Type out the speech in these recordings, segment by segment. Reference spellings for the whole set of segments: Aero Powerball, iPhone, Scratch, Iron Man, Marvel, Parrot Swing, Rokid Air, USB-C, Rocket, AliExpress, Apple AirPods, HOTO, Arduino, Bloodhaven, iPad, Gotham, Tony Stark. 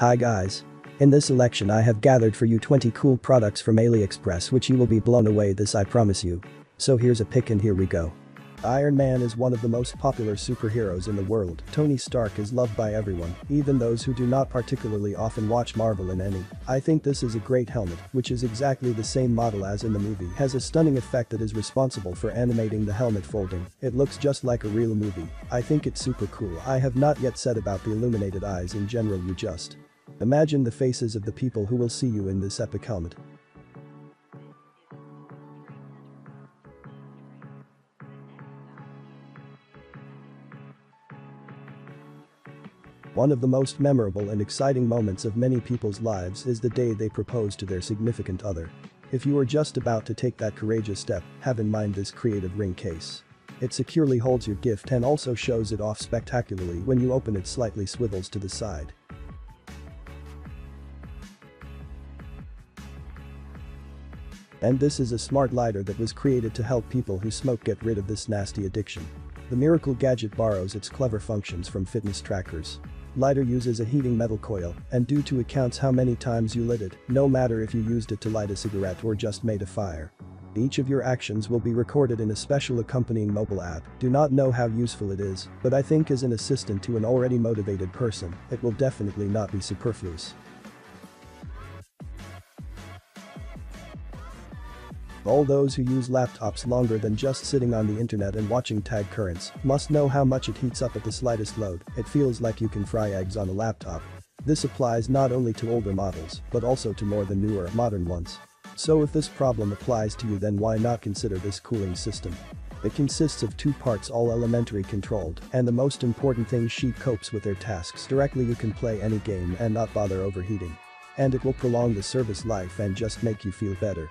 Hi guys. In this election I have gathered for you 20 cool products from AliExpress which you will be blown away this I promise you. So here's a pick and here we go. Iron Man is one of the most popular superheroes in the world. Tony Stark is loved by everyone, even those who do not particularly often watch Marvel in any. I think this is a great helmet, which is exactly the same model as in the movie, has a stunning effect that is responsible for animating the helmet folding. It looks just like a real movie. I think it's super cool. I have not yet said about the illuminated eyes in general you just. Imagine the faces of the people who will see you in this epic helmet. One of the most memorable and exciting moments of many people's lives is the day they propose to their significant other. If you are just about to take that courageous step, have in mind this creative ring case. It securely holds your gift and also shows it off spectacularly when you open it slightly swivels to the side. And this is a smart lighter that was created to help people who smoke get rid of this nasty addiction. The miracle gadget borrows its clever functions from fitness trackers. Lighter uses a heating metal coil, and due to it counts how many times you lit it, no matter if you used it to light a cigarette or just made a fire. Each of your actions will be recorded in a special accompanying mobile app. Do not know how useful it is, but I think as an assistant to an already motivated person, it will definitely not be superfluous. All those who use laptops longer than just sitting on the internet and watching tag currents must know how much it heats up at the slightest load. It feels like you can fry eggs on a laptop. This applies not only to older models, but also to more than newer, modern ones. So if this problem applies to you then why not consider this cooling system? It consists of two parts all elementary controlled, and the most important thing she copes with their tasks directly. You can play any game and not bother overheating. And it will prolong the service life and just make you feel better.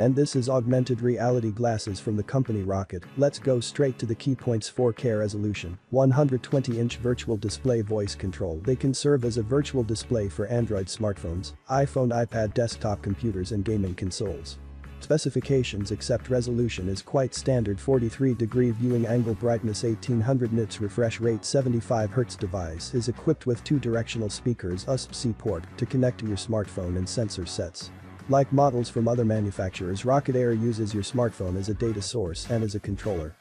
And this is augmented reality glasses from the company Rocket. Let's go straight to the key points. 4K resolution, 120-inch virtual display, voice control. They can serve as a virtual display for Android smartphones, iPhone, iPad, desktop computers and gaming consoles. Specifications except resolution is quite standard: 43-degree viewing angle, brightness 1800 nits, refresh rate 75 Hz. Device is equipped with two directional speakers, USB-C port to connect to your smartphone, and sensor sets. Like models from other manufacturers, Rokid Air uses your smartphone as a data source and as a controller.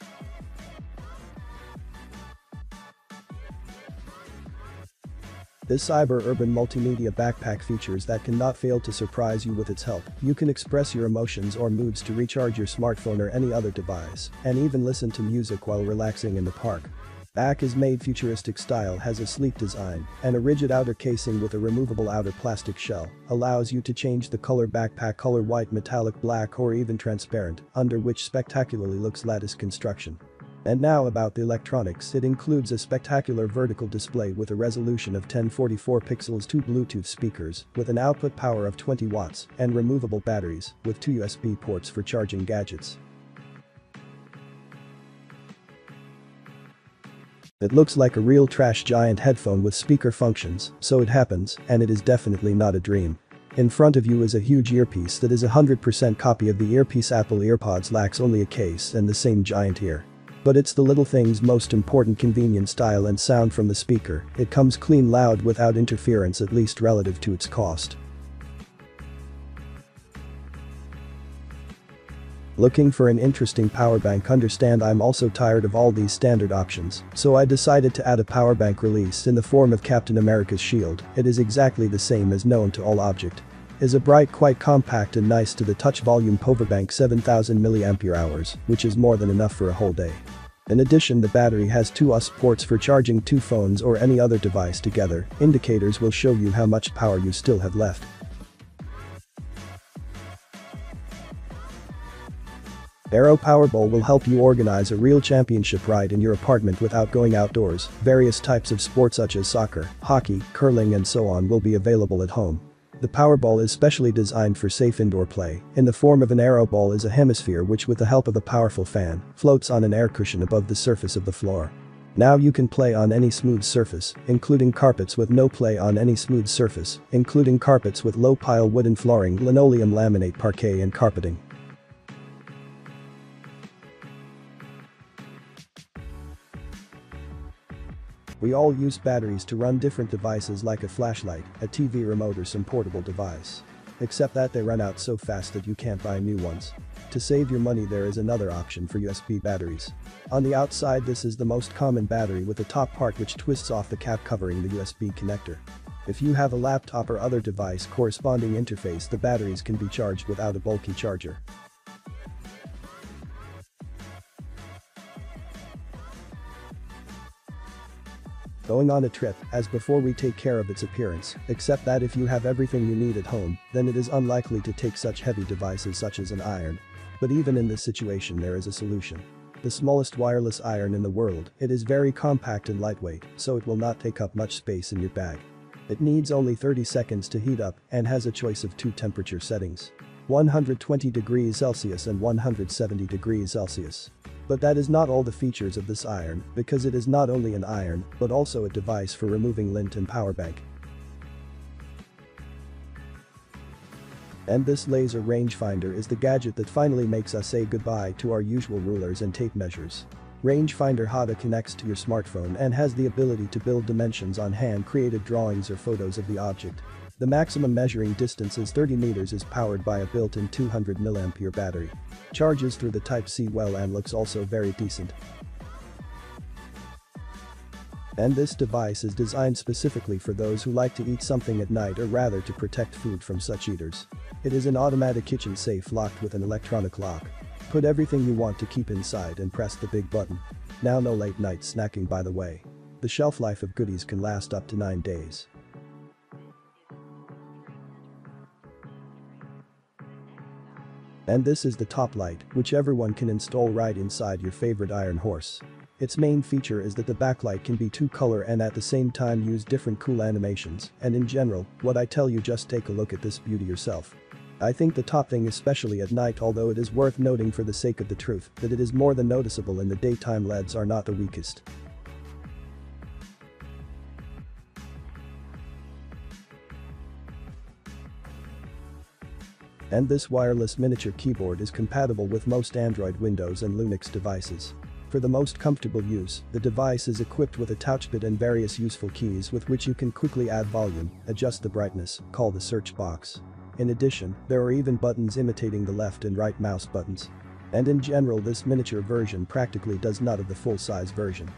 This cyber-urban multimedia backpack features that cannot fail to surprise you with its help. You can express your emotions or moods to recharge your smartphone or any other device, and even listen to music while relaxing in the park. Back is made futuristic style, has a sleek design, and a rigid outer casing with a removable outer plastic shell, allows you to change the color backpack color, white, metallic, black or even transparent, under which spectacularly looks lattice construction. And now about the electronics. It includes a spectacular vertical display with a resolution of 1044 pixels, two Bluetooth speakers with an output power of 20 watts, and removable batteries with two USB ports for charging gadgets. It looks like a real trash giant headphone with speaker functions, so it happens, and it is definitely not a dream. In front of you is a huge earpiece that is 100% copy of the earpiece Apple AirPods, lacks only a case and the same giant ear. But it's the little thing's most important: convenient style and sound from the speaker. It comes clean, loud without interference, at least relative to its cost. Looking for an interesting power bank? Understand, I'm also tired of all these standard options, so I decided to add a power bank release in the form of Captain America's shield. It is exactly the same as known to all. Object is a bright, quite compact and nice to the touch volume power bank, 7000 mAh, which is more than enough for a whole day. In addition, the battery has two USB ports for charging two phones or any other device together. Indicators will show you how much power you still have left. Aero Powerball will help you organize a real championship ride in your apartment without going outdoors. Various types of sports such as soccer, hockey, curling and so on will be available at home. The Powerball is specially designed for safe indoor play. In the form of an aero ball is a hemisphere which, with the help of a powerful fan, floats on an air cushion above the surface of the floor. Now you can play on any smooth surface, including carpets with no play on any smooth surface, including carpets with low pile, wooden flooring, linoleum, laminate, parquet and carpeting. We all use batteries to run different devices like a flashlight, a TV remote or some portable device. Except that they run out so fast that you can't buy new ones. To save your money, there is another option for USB batteries. On the outside, this is the most common battery with the top part which twists off the cap covering the USB connector. If you have a laptop or other device corresponding interface, the batteries can be charged without a bulky charger. Going on a trip, as before, we take care of its appearance, except that if you have everything you need at home, then it is unlikely to take such heavy devices such as an iron. But even in this situation there is a solution. The smallest wireless iron in the world, it is very compact and lightweight, so it will not take up much space in your bag. It needs only 30 seconds to heat up and has a choice of two temperature settings. 120 degrees Celsius and 170 degrees Celsius. But that is not all the features of this iron, because it is not only an iron, but also a device for removing lint and power bank. And this laser rangefinder is the gadget that finally makes us say goodbye to our usual rulers and tape measures. Rangefinder HOTO connects to your smartphone and has the ability to build dimensions on hand-created drawings or photos of the object. The maximum measuring distance is 30 meters is powered by a built-in 200 mAh battery. Charges through the Type-C well and looks also very decent. And this device is designed specifically for those who like to eat something at night, or rather to protect food from such eaters. It is an automatic kitchen safe locked with an electronic lock. Put everything you want to keep inside and press the big button. Now, no late night snacking, by the way. The shelf life of goodies can last up to 9 days. And this is the top light, which everyone can install right inside your favorite iron horse. Its main feature is that the backlight can be two-color and at the same time use different cool animations, and in general, what I tell you, just take a look at this beauty yourself. I think the top thing, especially at night, although it is worth noting for the sake of the truth that it is more than noticeable in the daytime, LEDs are not the weakest. And this wireless miniature keyboard is compatible with most Android, Windows and Linux devices. For the most comfortable use, the device is equipped with a touchpad and various useful keys with which you can quickly add volume, adjust the brightness, call the search box. In addition, there are even buttons imitating the left and right mouse buttons. And in general, this miniature version practically does not have the full-size version.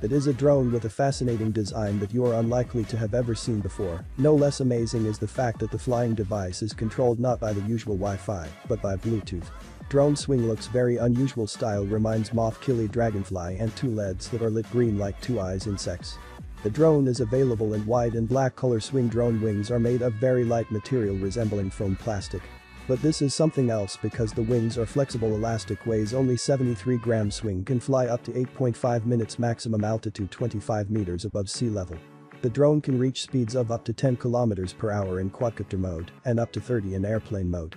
It is a drone with a fascinating design that you are unlikely to have ever seen before. No less amazing is the fact that the flying device is controlled not by the usual Wi-Fi, but by Bluetooth. Drone swing looks very unusual, style reminds moth-killy dragonfly, and two LEDs that are lit green like two eyes insects. The drone is available in white and black color. Swing drone wings are made of very light material resembling foam plastic. But this is something else because the wings are flexible elastic, weighs only 73 grams. Swing can fly up to 8.5 minutes maximum altitude 25 meters above sea level. The drone can reach speeds of up to 10 kilometers per hour in quadcopter mode and up to 30 in airplane mode.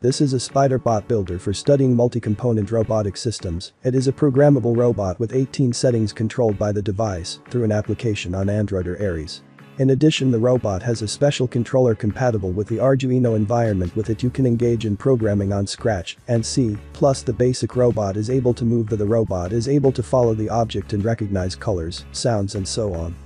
This is a spider bot builder for studying multi-component robotic systems. It is a programmable robot with 18 settings controlled by the device through an application on Android or Aries. In addition, the robot has a special controller compatible with the Arduino environment. With it, you can engage in programming on Scratch and C++. The basic robot is able to move, the robot is able to follow the object and recognize colors, sounds and so on.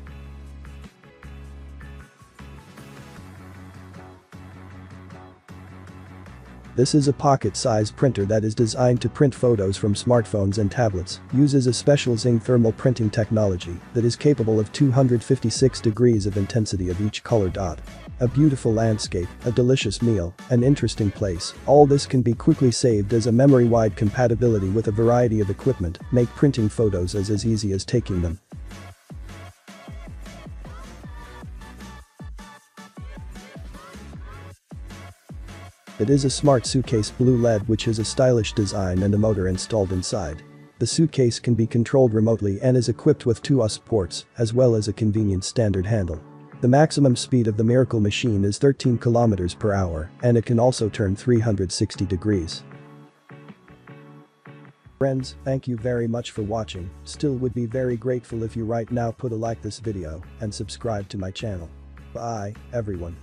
This is a pocket-sized printer that is designed to print photos from smartphones and tablets, uses a special zinc thermal printing technology that is capable of 256 degrees of intensity of each color dot. A beautiful landscape, a delicious meal, an interesting place, all this can be quickly saved as a memory-wide compatibility with a variety of equipment, make printing photos as easy as taking them. It is a smart suitcase, blue LED, which has a stylish design and a motor installed inside. The suitcase can be controlled remotely and is equipped with two USB ports, as well as a convenient standard handle. The maximum speed of the miracle machine is 13 kilometers per hour, and it can also turn 360 degrees. Friends, thank you very much for watching. Still would be very grateful if you right now put a like this video and subscribe to my channel. Bye, everyone.